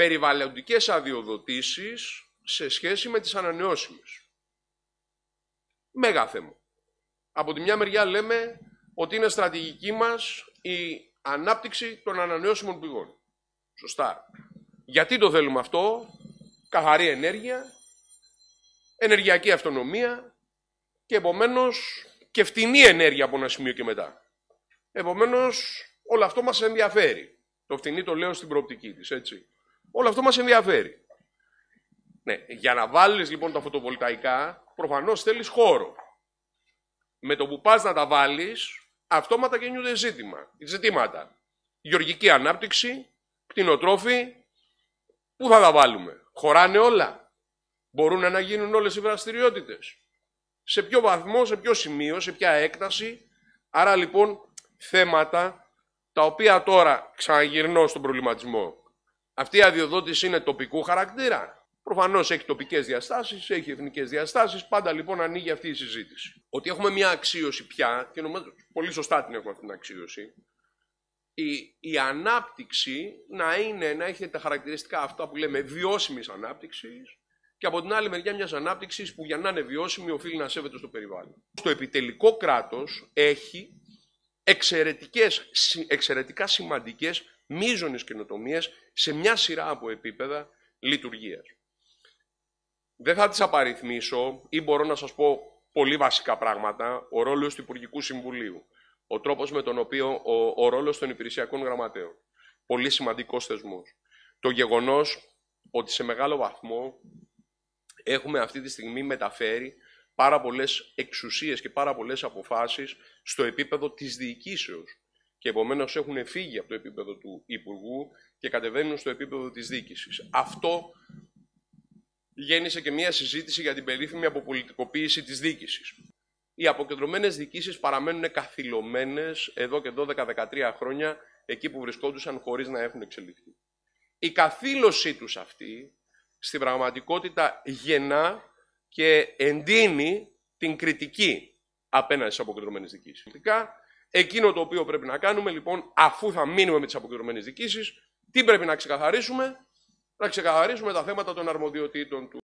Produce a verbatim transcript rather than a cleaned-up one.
περιβαλλοντικές αδειοδοτήσεις σε σχέση με τις ανανεώσιμες. Μέγα θέμα. Από τη μια μεριά λέμε ότι είναι στρατηγική μας η ανάπτυξη των ανανεώσιμων πηγών. Σωστά. Γιατί το θέλουμε αυτό? Καθαρή ενέργεια, ενεργειακή αυτονομία και επομένως και φτηνή ενέργεια από ένα σημείο και μετά. Επομένως όλο αυτό μας ενδιαφέρει. Το φτηνή το λέω στην προοπτική της, έτσι. Όλο αυτό μας ενδιαφέρει. Ναι, για να βάλεις λοιπόν τα φωτοβολταϊκά, προφανώς θέλεις χώρο. Με το που πας να τα βάλεις, αυτόματα γεννιούνται ζήτημα, ζητήματα. Γεωργική ανάπτυξη, κτηνοτρόφοι, πού θα τα βάλουμε? Χωράνε όλα? Μπορούν να γίνουν όλες οι δραστηριότητες? Σε ποιο βαθμό, σε ποιο σημείο, σε ποια έκταση? Άρα λοιπόν θέματα τα οποία τώρα ξαναγυρνώ στον προβληματισμό. Αυτή η αδειοδότηση είναι τοπικού χαρακτήρα? Προφανώς έχει τοπικές διαστάσεις, έχει εθνικές διαστάσεις, πάντα λοιπόν ανοίγει αυτή η συζήτηση. Ότι έχουμε μια αξίωση πια, και νομίζω πολύ σωστά την έχουμε αυτή την αξίωση, η, η ανάπτυξη να, είναι, να έχει τα χαρακτηριστικά αυτά που λέμε βιώσιμης ανάπτυξης και από την άλλη μεριά μιας ανάπτυξης που για να είναι βιώσιμη οφείλει να σέβεται στο περιβάλλον. Το επιτελικό κράτος έχει εξαιρετικές, εξαιρετικά σημαντικές μείζονες καινοτομίες σε μια σειρά από επίπεδα λειτουργίας. Δεν θα τις απαριθμίσω ή μπορώ να σας πω πολύ βασικά πράγματα. Ο ρόλος του Υπουργικού Συμβουλίου, ο τρόπος με τον οποίο ο, ο ρόλος των υπηρεσιακών γραμματέων. Πολύ σημαντικός θεσμός. Το γεγονός ότι σε μεγάλο βαθμό έχουμε αυτή τη στιγμή μεταφέρει πάρα πολλές εξουσίες και πάρα πολλές αποφάσεις στο επίπεδο της διοικήσεως. Και επομένως έχουν φύγει από το επίπεδο του Υπουργού και κατεβαίνουν στο επίπεδο της διοίκησης. Αυτό γέννησε και μια συζήτηση για την περίφημη αποπολιτικοποίηση της διοίκησης. Οι αποκεντρωμένες διοικήσεις παραμένουν καθυλωμένες εδώ και δώδεκα δεκατρία χρόνια εκεί που βρισκόντουσαν χωρίς να έχουν εξελιχθεί. Η καθήλωσή τους αυτή στην πραγματικότητα γεννά και εντείνει την κριτική απέναντι στις αποκεντρωμένες διοικήσεις. Εκείνο το οποίο πρέπει να κάνουμε, λοιπόν, αφού θα μείνουμε με τις αποκεντρωμένες διοικήσεις, τι πρέπει να ξεκαθαρίσουμε? Να ξεκαθαρίσουμε τα θέματα των αρμοδιοτήτων του.